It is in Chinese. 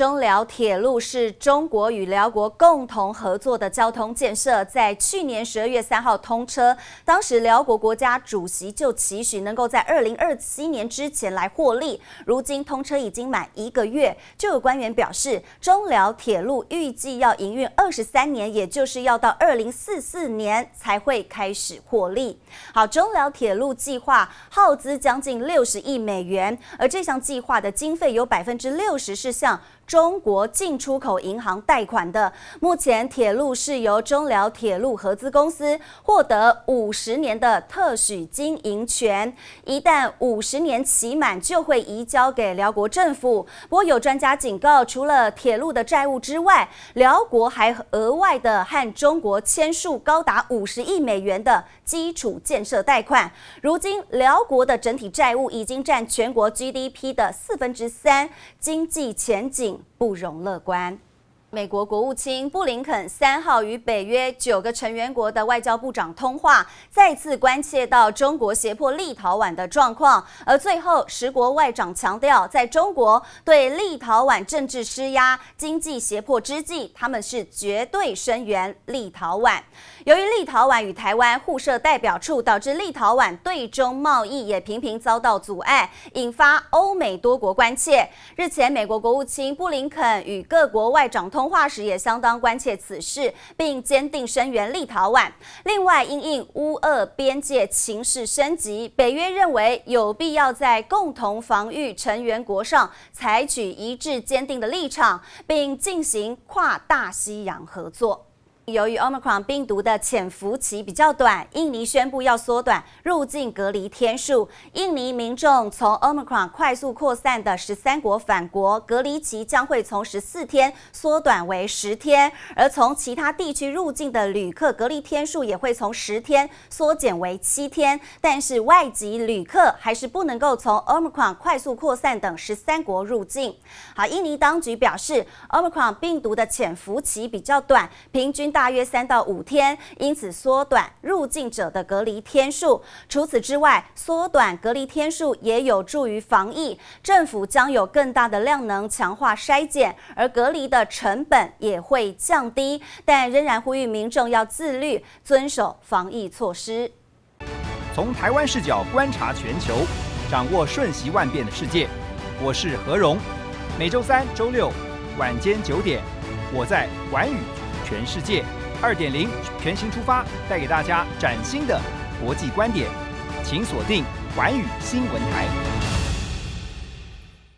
中辽铁路是中国与辽国共同合作的交通建设，在去年12月3号通车。当时辽国国家主席就期许能够在2027年之前来获利。如今通车已经满1个月，就有官员表示，中辽铁路预计要营运23年，也就是要到2044年才会开始获利。好，中辽铁路计划耗资将近60亿美元，而这项计划的经费有60%是向中国进出口银行贷款的。目前铁路是由中辽铁路合资公司获得50年的特许经营权，一旦50年期满就会移交给辽国政府。不过有专家警告，除了铁路的债务之外，辽国还额外的和中国签署高达50亿美元的基础建设贷款。如今辽国的整体债务已经占全国 GDP 的3%，经济前景不容乐观。美国国务卿布林肯3号与北约9个成员国的外交部长通话，再次关切到中国胁迫立陶宛的状况。而最后，10国外长强调，在中国对立陶宛政治施压、经济胁迫之际，他们是绝对声援立陶宛。由于立陶宛与台湾互设代表处，导致立陶宛对中贸易也频频遭到阻碍，引发欧美多国关切。日前，美国国务卿布林肯与各国外长通话时也相当关切此事，并坚定声援立陶宛。另外，因应乌俄边界情势升级，北约认为有必要在共同防御成员国上采取一致坚定的立场，并进行跨大西洋合作。由于 Omicron 病毒的潜伏期比较短，印尼宣布要缩短入境隔离天数。印尼民众从 Omicron 快速扩散的13国返国，隔离期将会从14天缩短为10天，而从其他地区入境的旅客隔离天数也会从10天缩减为7天。但是外籍旅客还是不能够从 Omicron 快速扩散等13国入境。好，印尼当局表示 ，Omicron 病毒的潜伏期比较短，平均大约3到5天，因此缩短入境者的隔离天数。除此之外，缩短隔离天数也有助于防疫，政府将有更大的量能强化筛检，而隔离的成本也会降低，但仍然呼吁民众要自律，遵守防疫措施。从台湾视角观察全球，掌握瞬息万变的世界。我是何荣，每周三、周六晚间9点，我在寰宇。全世界2.0全新出发，带给大家崭新的国际观点，请锁定寰宇新闻台。